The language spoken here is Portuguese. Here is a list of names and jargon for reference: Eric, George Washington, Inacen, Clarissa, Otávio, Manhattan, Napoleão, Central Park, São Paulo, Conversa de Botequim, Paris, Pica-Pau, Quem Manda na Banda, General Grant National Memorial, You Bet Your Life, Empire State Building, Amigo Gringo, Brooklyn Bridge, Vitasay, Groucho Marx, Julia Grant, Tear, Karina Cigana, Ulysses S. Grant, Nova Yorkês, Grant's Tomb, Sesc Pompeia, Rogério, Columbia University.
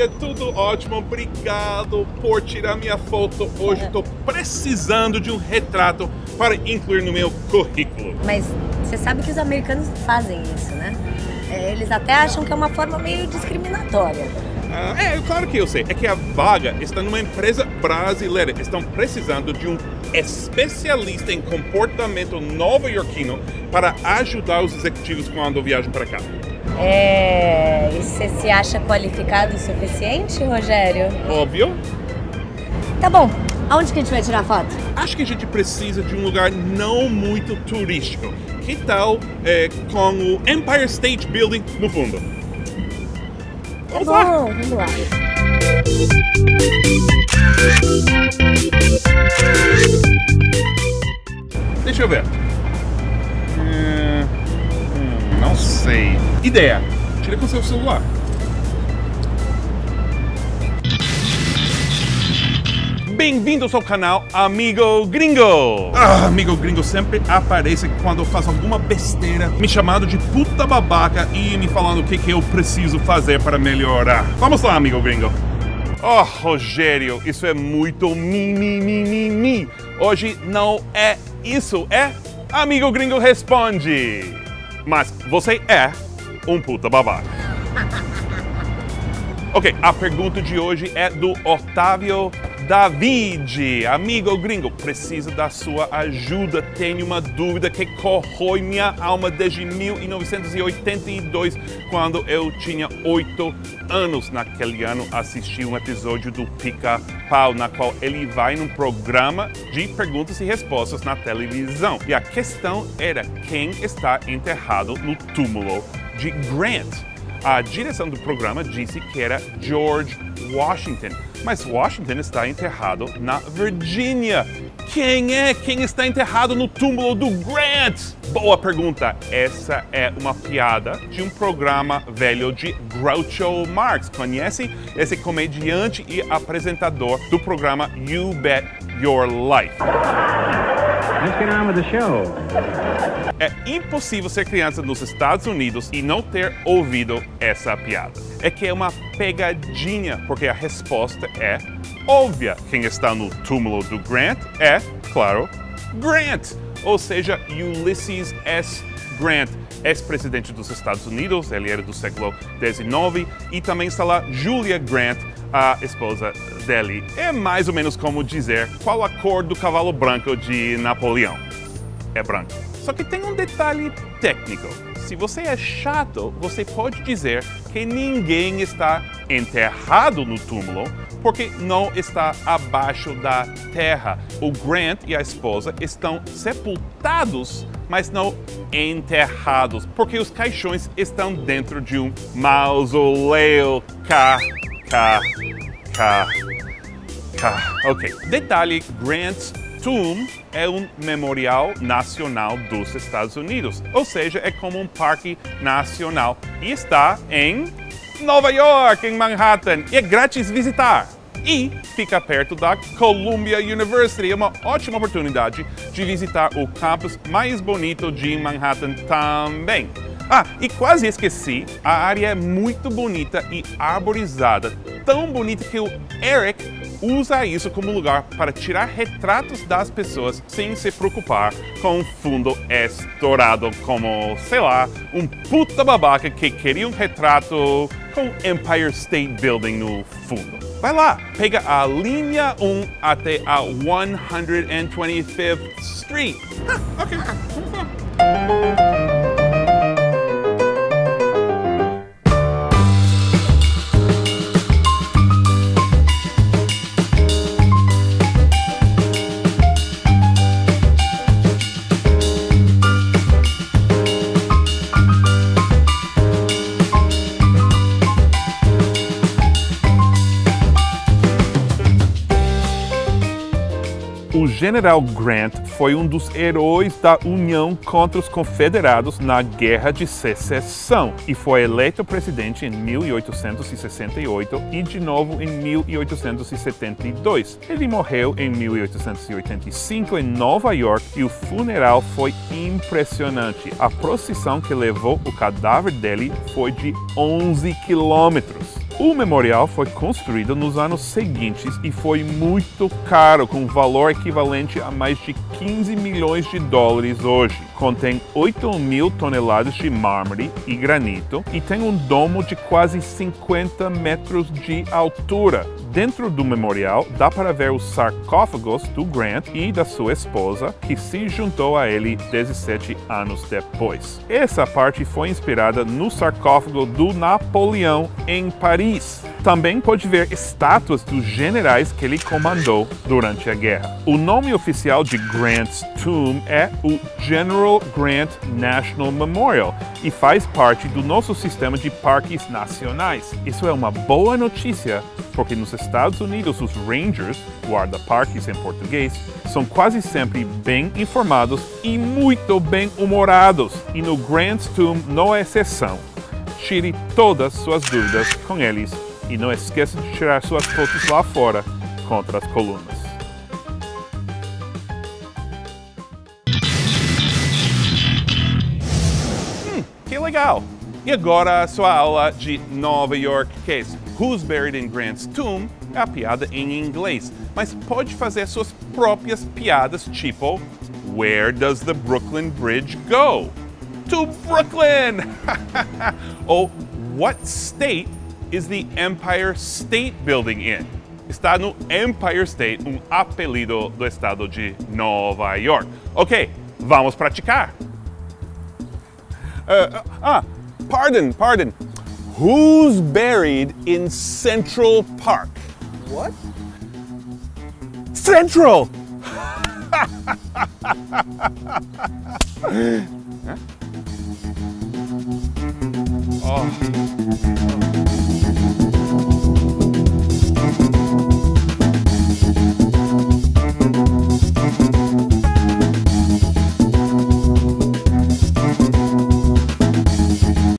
família, tudo ótimo, obrigado por tirar minha foto hoje. Estou precisando de um retrato para incluir no meu currículo. Mas você sabe que os americanos fazem isso, né? Eles até acham que é uma forma meio discriminatória. Claro que eu sei. É que a vaga está numa empresa brasileira. Estão precisando de um especialista em comportamento nova-iorquino para ajudar os executivos quando viajam para cá. E você se acha qualificado o suficiente, Rogério? Óbvio. Tá bom. Aonde que a gente vai tirar foto? Acho que a gente precisa de um lugar não muito turístico. Que tal com o Empire State Building no fundo? Vamos lá! Vamos lá! Deixa eu ver. Não sei. Ideia! Tira com seu celular. Bem-vindos ao canal Amigo Gringo! Amigo Gringo sempre aparece quando eu faço alguma besteira, me chamando de puta babaca e me falando o que, eu preciso fazer para melhorar. Vamos lá, Amigo Gringo! Oh, Rogério, isso é muito mimimi. Hoje não é isso, é Amigo Gringo Responde! Mas você é um puta babaca. Ok, a pergunta de hoje é do Otávio. David, Amigo Gringo, preciso da sua ajuda. Tenho uma dúvida que corrói minha alma desde 1982, quando eu tinha 8 anos. Naquele ano, assisti um episódio do Pica-Pau, na qual ele vai num programa de perguntas e respostas na televisão. E a questão era quem está enterrado no túmulo de Grant. A direção do programa disse que era George Washington, mas Washington está enterrado na Virgínia. Quem é quem está enterrado no túmulo do Grant? Boa pergunta! Essa é uma piada de um programa velho de Groucho Marx. Conhece esse comediante e apresentador do programa You Bet Your Life? Let's get on with the show. É impossível ser criança nos Estados Unidos e não ter ouvido essa piada. É que é uma pegadinha, porque a resposta é óbvia. Quem está no túmulo do Grant é, claro, Grant, ou seja, Ulysses S. Grant, ex-presidente dos Estados Unidos, ele era do século XIX, e também está lá Julia Grant, a esposa dele. É mais ou menos como dizer qual a cor do cavalo branco de Napoleão. É branco. Só que tem um detalhe técnico. Se você é chato, você pode dizer que ninguém está enterrado no túmulo porque não está abaixo da terra. O Grant e a esposa estão sepultados, mas não enterrados, porque os caixões estão dentro de um mausoléu. Ok. Detalhe, Grant's Tomb é um memorial nacional dos Estados Unidos, ou seja, é como um parque nacional e está em Nova York, em Manhattan, e é grátis visitar. E fica perto da Columbia University, é uma ótima oportunidade de visitar o campus mais bonito de Manhattan também. E quase esqueci, a área é muito bonita e arborizada, tão bonita que o Eric usa isso como lugar para tirar retratos das pessoas sem se preocupar com um fundo estourado, como, sei lá, um puta babaca que queria um retrato com Empire State Building no fundo. Vai lá, pega a linha 1 até a 125th Street. Ok, vamos lá. O General Grant foi um dos heróis da União contra os Confederados na Guerra de Secessão e foi eleito presidente em 1868 e de novo em 1872. Ele morreu em 1885 em Nova York e o funeral foi impressionante. A procissão que levou o cadáver dele foi de 11 quilômetros. O memorial foi construído nos anos seguintes e foi muito caro, com valor equivalente a mais de 15 milhões de dólares hoje. Contém 8 mil toneladas de mármore e granito e tem um domo de quase 50 metros de altura. Dentro do memorial dá para ver os sarcófagos do Grant e da sua esposa, que se juntou a ele 17 anos depois. Essa parte foi inspirada no sarcófago do Napoleão em Paris. Também pode ver estátuas dos generais que ele comandou durante a guerra. O nome oficial de Grant's Tomb é o General Grant National Memorial e faz parte do nosso sistema de parques nacionais. Isso é uma boa notícia, porque nos Estados Unidos os Rangers, guarda-parques em português, são quase sempre bem informados e muito bem-humorados. E no Grant's Tomb não é exceção. Tire todas suas dúvidas com eles. E não esqueça de tirar suas fotos lá fora, contra as colunas. Que legal! E agora a sua aula de Nova Yorkês. Who's Buried in Grant's Tomb é a piada em inglês, mas pode fazer suas próprias piadas, tipo Where does the Brooklyn Bridge go? To Brooklyn! Ou What state is the Empire State Building in? Está no Empire State, um apelido do estado de Nova York. Ok, vamos praticar. Pardon. Who's buried in Central Park? What? Central! Huh? Oh.